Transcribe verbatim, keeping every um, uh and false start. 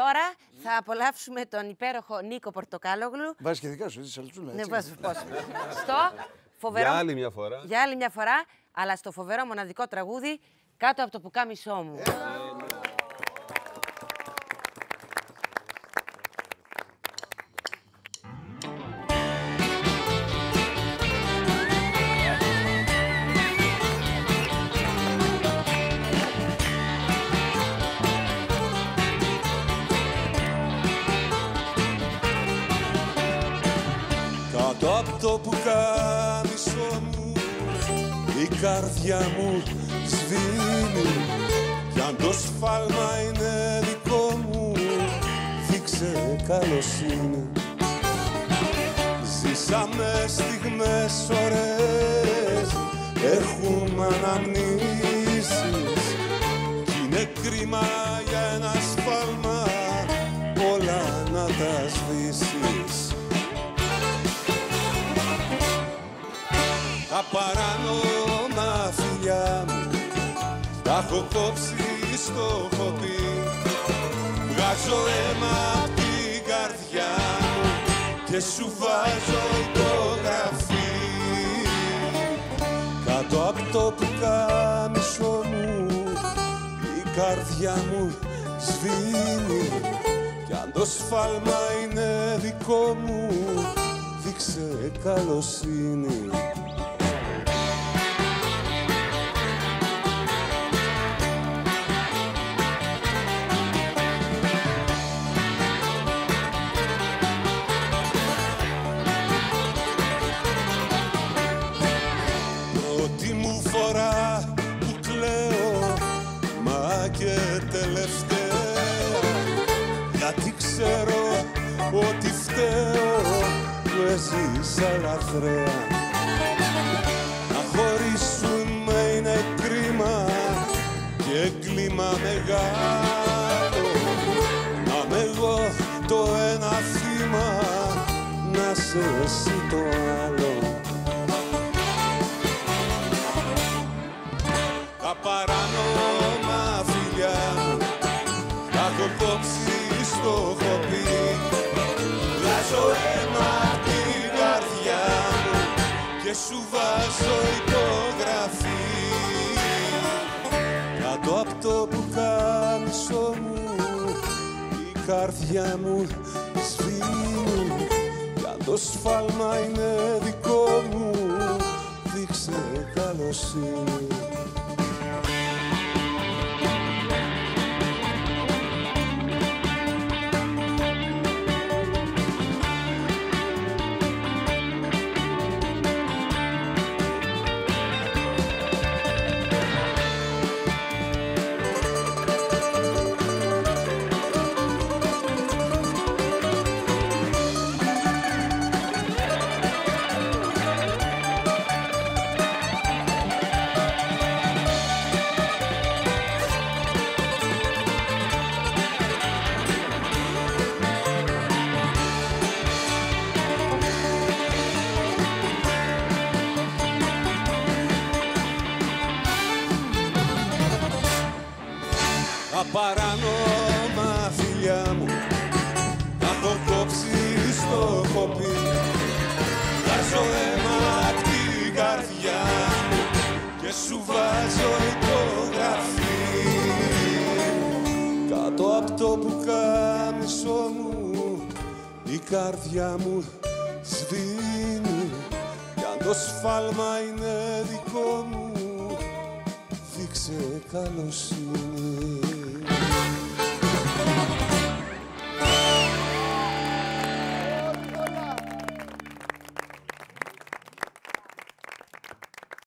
Τώρα θα απολαύσουμε τον υπέροχο Νίκο Πορτοκάλογλου. Βάζει και δικά σου, έτσι, σαλτσούλα. Ναι, βάζει πώ. Στο φοβερό. Για άλλη μια φορά. Για άλλη μια φορά, αλλά στο φοβερό μοναδικό τραγούδι Κάτω απ' το πουκάμισό μου. Κάτω απ' το πουκάμισό μου η καρδιά μου σβήνει κι αν το σφάλμα είναι δικό μου δείξε καλοσύνη. Ζήσαμε στιγμές ωραίες, έχουμε αναμνήσεις κι είναι κρίμα για ένα σφάλμα όλα να τα σβήσεις. Τα παράνομα φιλιά μου τα έχω κόψει στο χοπί, βγάζω αίμα απ' την καρδιά μου και σου βάζω υπογραφή. Κάτω απ' το πουκάμισό μου η καρδιά μου σβήνει κι αν το σφάλμα είναι δικό μου δείξε καλοσύνη. Γιατί ξέρω ότι φταίω που έζησα λαθρέα. Να χωρίσουμε είναι κρίμα και κλίμα μεγάλο, να είμαι εγώ το ένα θύμα, να σε εσύ το άλλο. Τα παράνομα φιλιά μου τα έχω κόψει στο χοπί, βγάζω αίμα την καρδιά μου και σου βάζω υπογραφή. Κάτω απ' το πουκάμισό μου η καρδιά μου σβήνει κι αν το σφάλμα είναι δικό μου δείξε καλοσύνη. Τα παράνομα φιλιά μου τα έχω κόψει στο χοπί, βγάζω αίμα απ' την καρδιά μου και σου βάζω υπογραφή. Κάτω απ' το πουκάμισό μου η καρδιά μου σβήνει κι αν το σφάλμα είναι δικό μου δείξε καλοσύνη.